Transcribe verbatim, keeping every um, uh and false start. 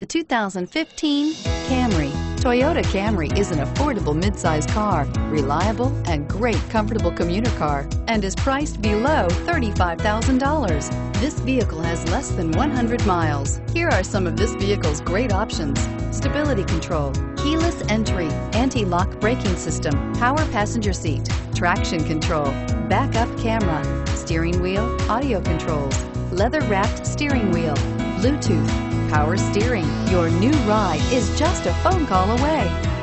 The two thousand fifteen Camry. Toyota Camry is an affordable midsize car, reliable and great comfortable commuter car, and is priced below thirty-five thousand dollars. This vehicle has less than one hundred miles. Here are some of this vehicle's great options: stability control, keyless entry, anti-lock braking system, power passenger seat, traction control, backup camera, steering wheel audio controls, leather-wrapped steering wheel, Bluetooth, power steering. Your new ride is just a phone call away.